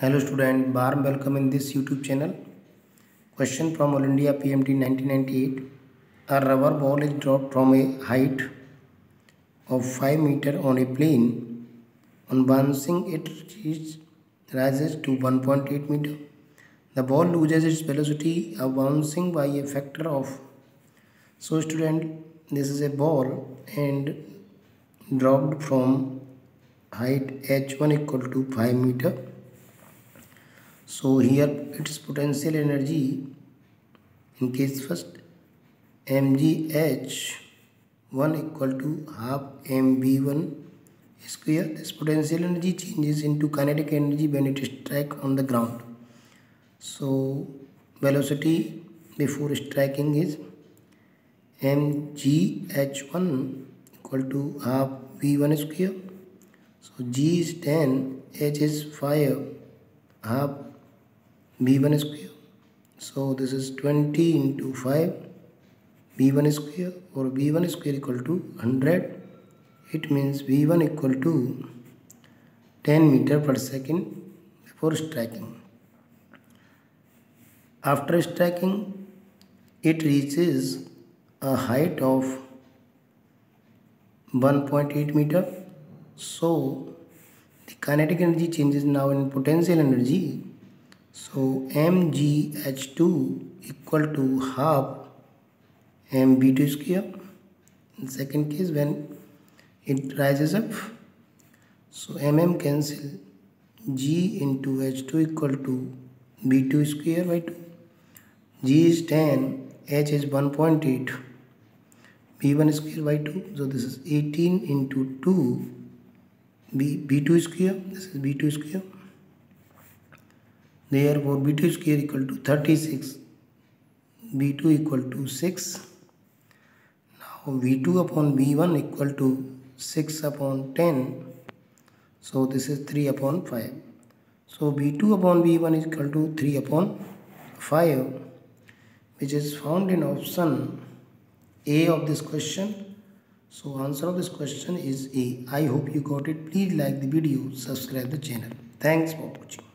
Hello student, warm welcome in this YouTube channel. Question from All India PMT 1998. A rubber ball is dropped from a height of 5 meter on a plane. On bouncing, it rises to 1.8 meter. The ball loses its velocity of bouncing by a factor of. So student, this is a ball and dropped from height h1 equal to 5 meter. So here its potential energy in case first mgh1 equal to half mv1 square. This potential energy changes into kinetic energy when it strikes on the ground. So velocity before striking is mgh1 equal to half v1 square. So g is 10, h is 5, half b1 square. So this is 20 into 5 b1 square, or b1 square equal to 100. It means b1 equal to 10 meter per second before striking. After striking, it reaches a height of 1.8 meter. So the kinetic energy changes now in potential energy. So mgh2 equal to half mv2 square. In second case, when it rises up, so mm cancel, g into h2 equal to b2 square by 2. G is 10, h is 1.8, b1 square by 2. So this is 18 into 2 b2 square. This is b2 square. Therefore, b2 square equal to 36, b2 equal to 6. Now, v2 upon v1 equal to 6 upon 10. So, this is 3 upon 5. So, v2 upon v1 is equal to 3 upon 5, which is found in option A of this question. So, answer of this question is A. I hope you got it. Please like the video, subscribe the channel. Thanks for watching.